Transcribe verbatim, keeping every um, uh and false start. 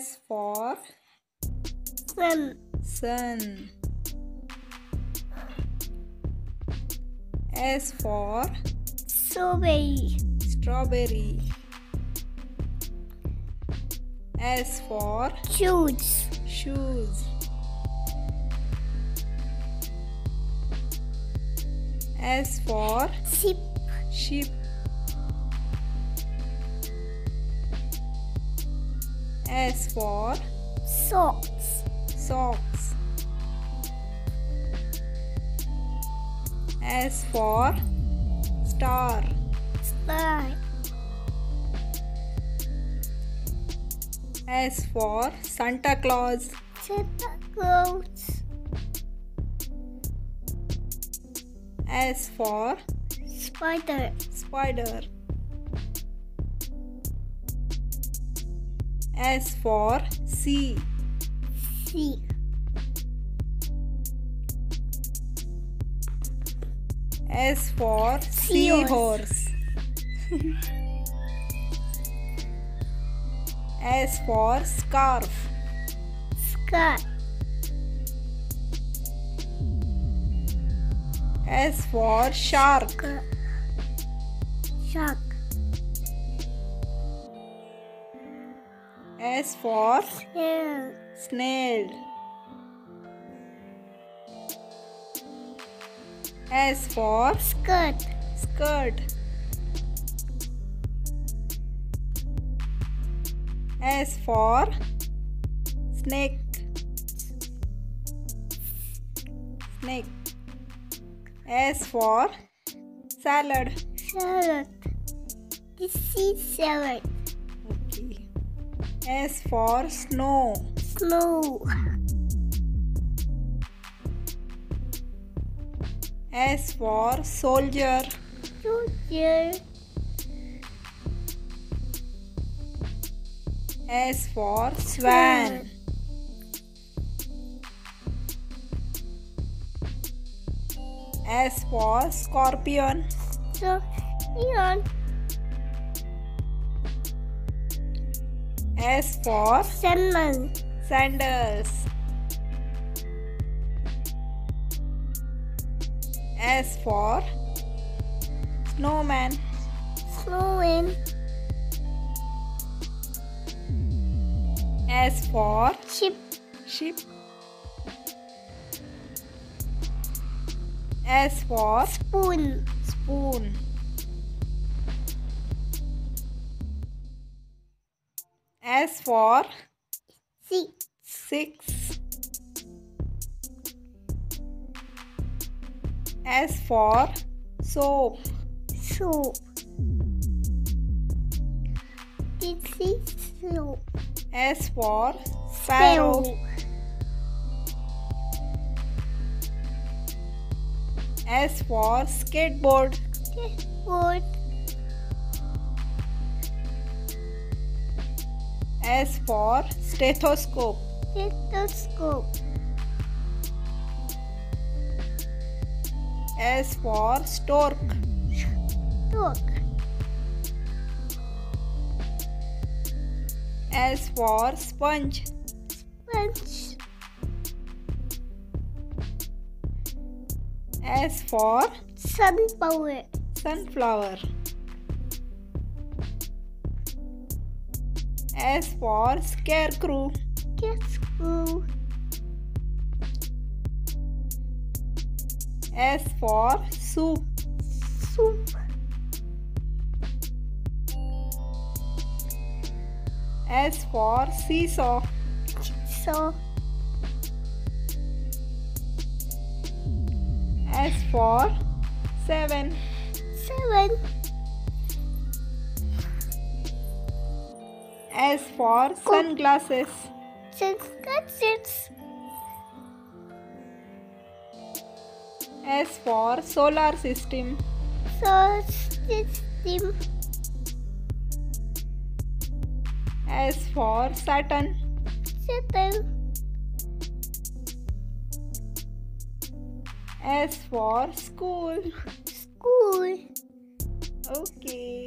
S for sun. Sun. S for strawberry. Strawberry. S for shoes. Shoes. S for sheep. Sheep. S for socks. Socks. S for star. Star. S for Santa Claus. Santa Claus. S for spider. Spider. S for sea. Sea. S for seahorse. S for scarf. Scarf. S for shark. Shark. S for snail. Snail. S for skirt. Skirt. S for snake. Snake. S for salad. Salad. This is salad. Okay. S for snow. Snow. S for soldier. Soldier. S for swan. S for scorpion. Scorpion. S for sandal. Sandals. S for snowman. Snowman. S for sheep. Sheep. S for spoon. Spoon. S for six. Six. S for soap. Soap. This is soap. S for sparrow. Sparrow. S for skateboard. Skateboard. S for stethoscope. Stethoscope. S for stork. Stork. S for sponge. Sponge. S for sunflower. Sunflower. S for scarecrow. Scarecrow. S for soup. Soup. S for seesaw. Seesaw. S for seven. Seven. S for sunglasses. Sunglasses. S for solar system. Solar system. S for Saturn. Saturn. S for school. School. Okay.